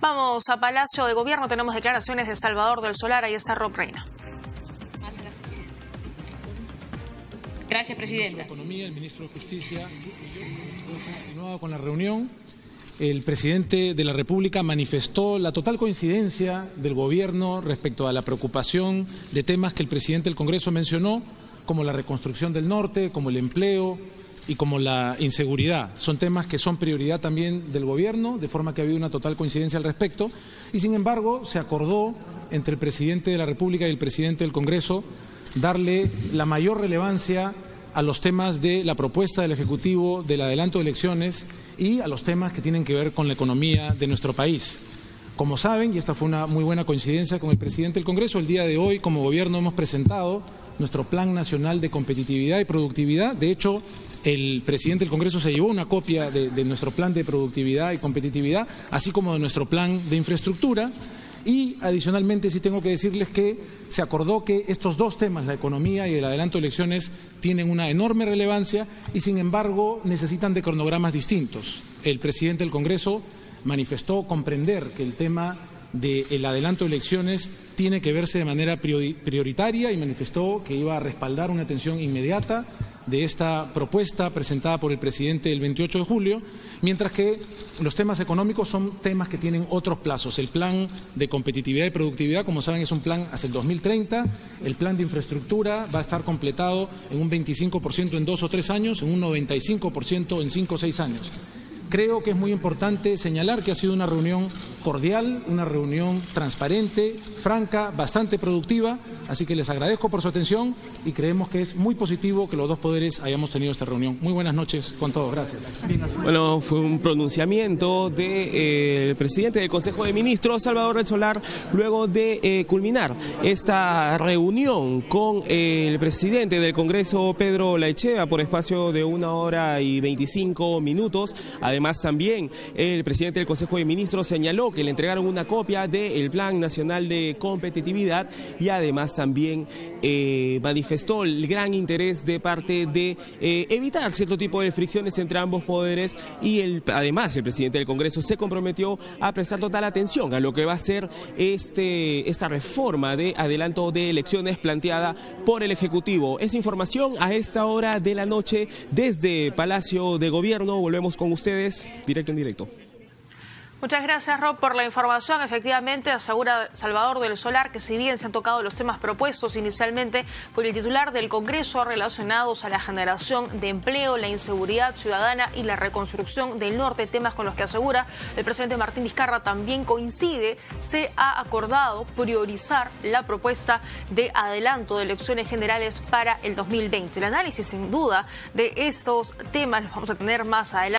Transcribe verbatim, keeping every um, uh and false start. Vamos a Palacio de Gobierno, tenemos declaraciones de Salvador del Solar, ahí está Rob Reina. Gracias, presidenta. El ministro de Economía, el ministro de Justicia, ha continuado con la reunión. El presidente de la República manifestó la total coincidencia del gobierno respecto a la preocupación de temas que el presidente del Congreso mencionó, como la reconstrucción del norte, como el empleo y como la inseguridad. Son temas que son prioridad también del gobierno, de forma que ha habido una total coincidencia al respecto. Y sin embargo, se acordó entre el presidente de la República y el presidente del Congreso darle la mayor relevancia a los temas de la propuesta del Ejecutivo, del adelanto de elecciones y a los temas que tienen que ver con la economía de nuestro país. Como saben, y esta fue una muy buena coincidencia con el presidente del Congreso, el día de hoy como gobierno hemos presentado nuestro Plan Nacional de Competitividad y Productividad. De hecho, el presidente del Congreso se llevó una copia de, de nuestro plan de productividad y competitividad, así como de nuestro plan de infraestructura. Y adicionalmente sí tengo que decirles que se acordó que estos dos temas, la economía y el adelanto de elecciones, tienen una enorme relevancia y sin embargo necesitan de cronogramas distintos. El presidente del Congreso manifestó comprender que el tema del adelanto de elecciones tiene que verse de manera prioritaria y manifestó que iba a respaldar una atención inmediata de esta propuesta presentada por el presidente el veintiocho de julio, mientras que los temas económicos son temas que tienen otros plazos. El plan de competitividad y productividad, como saben, es un plan hasta el dos mil treinta, el plan de infraestructura va a estar completado en un veinticinco por ciento en dos o tres años, en un noventa y cinco por ciento en cinco o seis años. Creo que es muy importante señalar que ha sido una reunión cordial, una reunión transparente, franca, bastante productiva, así que les agradezco por su atención y creemos que es muy positivo que los dos poderes hayamos tenido esta reunión. Muy buenas noches con todos, gracias. Bueno, fue un pronunciamiento del de, eh, presidente del Consejo de Ministros, Salvador del Solar, luego de eh, culminar esta reunión con eh, el presidente del Congreso, Pedro Laechea, por espacio de una hora y veinticinco minutos. Además, Además también el presidente del Consejo de Ministros señaló que le entregaron una copia del Plan Nacional de Competitividad y además también eh, manifestó el gran interés de parte de eh, evitar cierto tipo de fricciones entre ambos poderes y el, además el presidente del Congreso se comprometió a prestar total atención a lo que va a ser este, esta reforma de adelanto de elecciones planteada por el Ejecutivo. Es información a esta hora de la noche desde Palacio de Gobierno. Volvemos con ustedes. Directo en directo. Muchas gracias, Rob, por la información. Efectivamente, asegura Salvador del Solar que si bien se han tocado los temas propuestos inicialmente por el titular del Congreso relacionados a la generación de empleo, la inseguridad ciudadana y la reconstrucción del norte, temas con los que asegura el presidente Martín Vizcarra también coincide, se ha acordado priorizar la propuesta de adelanto de elecciones generales para el dos mil veinte. El análisis, sin duda, de estos temas los vamos a tener más adelante.